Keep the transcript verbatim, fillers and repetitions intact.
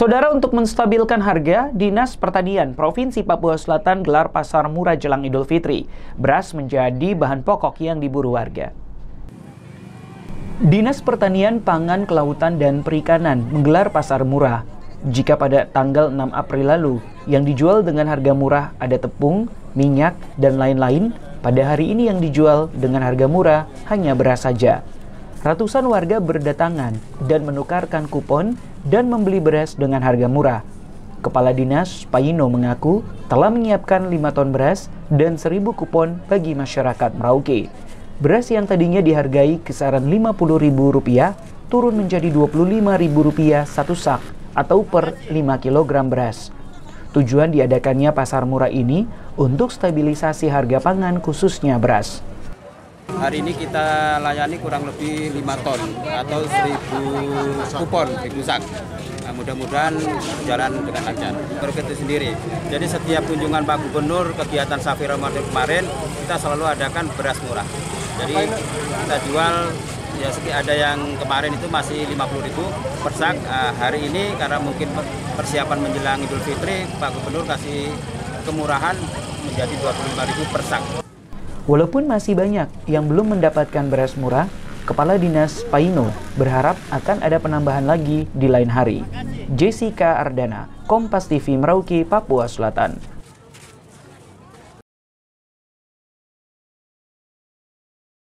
Saudara, untuk menstabilkan harga, Dinas Pertanian Provinsi Papua Selatan gelar pasar murah jelang Idul Fitri. Beras menjadi bahan pokok yang diburu warga. Dinas Pertanian Pangan Kelautan dan Perikanan menggelar pasar murah. Jika pada tanggal enam April lalu, yang dijual dengan harga murah ada tepung, minyak, dan lain-lain, pada hari ini yang dijual dengan harga murah hanya beras saja. Ratusan warga berdatangan dan menukarkan kupon dan membeli beras dengan harga murah. Kepala Dinas, Paino, mengaku telah menyiapkan lima ton beras dan seribu kupon bagi masyarakat Merauke. Beras yang tadinya dihargai kisaran lima puluh ribu rupiah turun menjadi dua puluh lima ribu rupiah satu sak atau per lima kilogram beras. Tujuan diadakannya pasar murah ini untuk stabilisasi harga pangan khususnya beras. Hari ini kita layani kurang lebih lima ton atau seribu kupon seribu sak. Nah, mudah-mudahan berjalan dengan lancar. Berkaitan sendiri. Jadi setiap kunjungan Pak Gubernur, kegiatan Safir Ramadan kemarin, kita selalu adakan beras murah. Jadi kita jual, ya ada yang kemarin itu masih lima puluh ribu per sak. Nah, hari ini karena mungkin persiapan menjelang Idul Fitri, Pak Gubernur kasih kemurahan menjadi dua puluh lima ribu per sak. Walaupun masih banyak yang belum mendapatkan beras murah, Kepala Dinas Paino berharap akan ada penambahan lagi di lain hari. Jessica Ardana, Kompas T V Merauke, Papua Selatan.